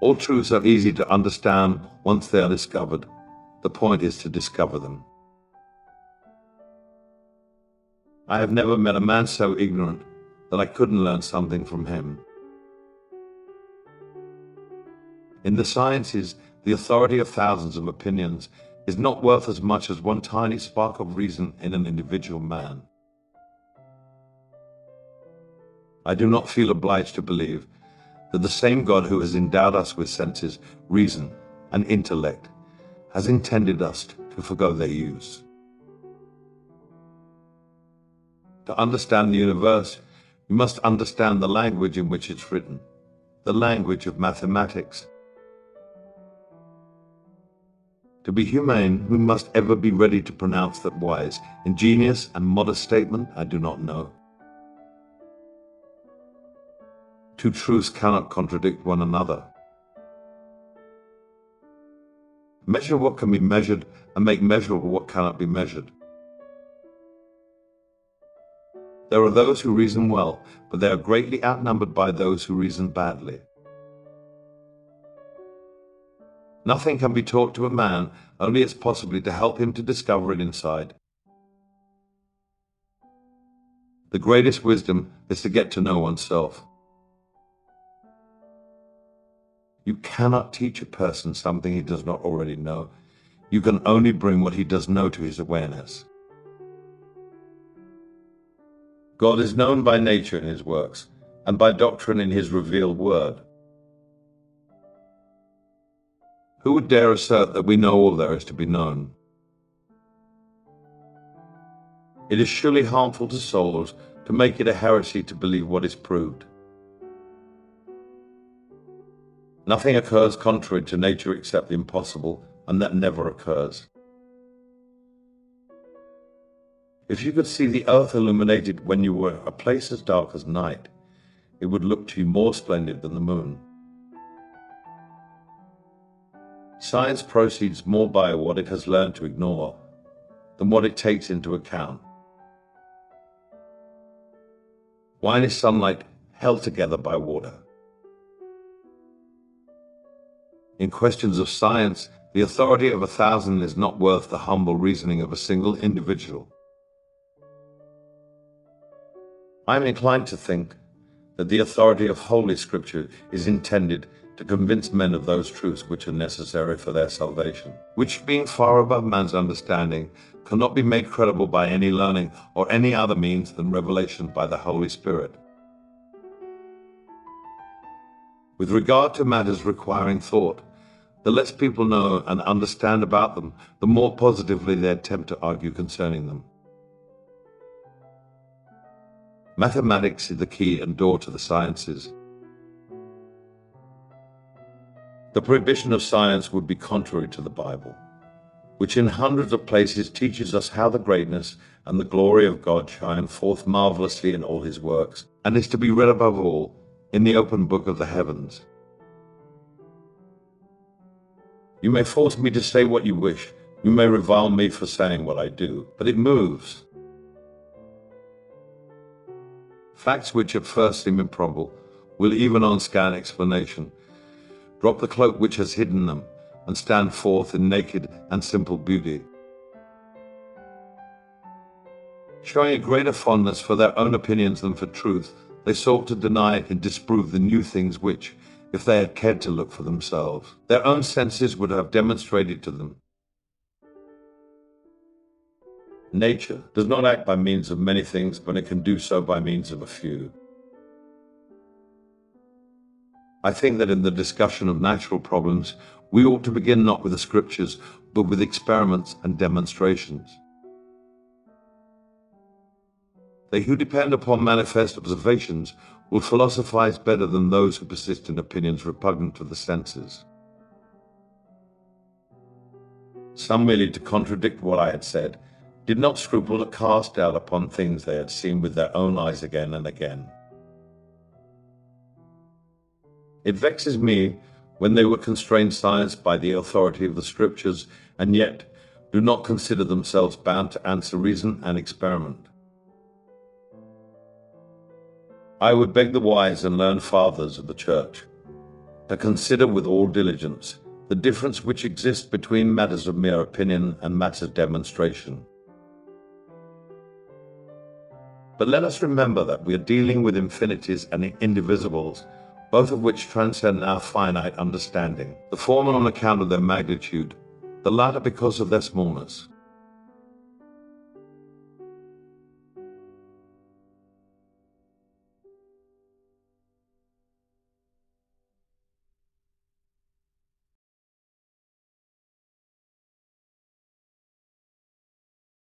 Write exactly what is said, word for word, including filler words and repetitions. All truths are easy to understand once they are discovered. The point is to discover them. I have never met a man so ignorant that I couldn't learn something from him. In the sciences, the authority of thousands of opinions is not worth as much as one tiny spark of reason in an individual man. I do not feel obliged to believe that the same God who has endowed us with senses, reason, and intellect has intended us to forgo their use. To understand the universe, you must understand the language in which it's written, the language of mathematics. To be humane, we must ever be ready to pronounce that wise, ingenious, and modest statement, I do not know. Two truths cannot contradict one another. Measure what can be measured, and make measurable what cannot be measured. There are those who reason well, but they are greatly outnumbered by those who reason badly. Nothing can be taught to a man, only it's possibly to help him to discover it inside. The greatest wisdom is to get to know oneself. You cannot teach a person something he does not already know. You can only bring what he does know to his awareness. God is known by nature in his works, and by doctrine in his revealed word. Who would dare assert that we know all there is to be known? It is surely harmful to souls to make it a heresy to believe what is proved. Nothing occurs contrary to nature except the impossible, and that never occurs. If you could see the earth illuminated when you were a place as dark as night, it would look to you more splendid than the moon. Science proceeds more by what it has learned to ignore than what it takes into account. Why is sunlight held together by water? In questions of science, the authority of a thousand is not worth the humble reasoning of a single individual. I am inclined to think that the authority of Holy Scripture is intended to convince men of those truths which are necessary for their salvation, which, being far above man's understanding, cannot be made credible by any learning or any other means than revelation by the Holy Spirit. With regard to matters requiring thought, the less people know and understand about them, the more positively they attempt to argue concerning them. Mathematics is the key and door to the sciences. The prohibition of science would be contrary to the Bible, which in hundreds of places teaches us how the greatness and the glory of God shine forth marvelously in all his works, and is to be read above all in the open book of the heavens. You may force me to say what you wish, you may revile me for saying what I do, but it moves. Facts which at first seem improbable will, even on scant explanation, drop the cloak which has hidden them, and stand forth in naked and simple beauty. Showing a greater fondness for their own opinions than for truth, they sought to deny and disprove the new things which, if they had cared to look for themselves, their own senses would have demonstrated to them. Nature does not act by means of many things, but it can do so by means of a few. I think that in the discussion of natural problems, we ought to begin not with the scriptures, but with experiments and demonstrations. They who depend upon manifest observations will philosophize better than those who persist in opinions repugnant to the senses. Some, merely to contradict what I had said, did not scruple to cast doubt upon things they had seen with their own eyes again and again. It vexes me when they were constrained science by the authority of the Scriptures, and yet do not consider themselves bound to answer reason and experiment. I would beg the wise and learned fathers of the Church to consider with all diligence the difference which exists between matters of mere opinion and matters of demonstration. But let us remember that we are dealing with infinities and indivisibles, both of which transcend our finite understanding, the former on account of their magnitude, the latter because of their smallness.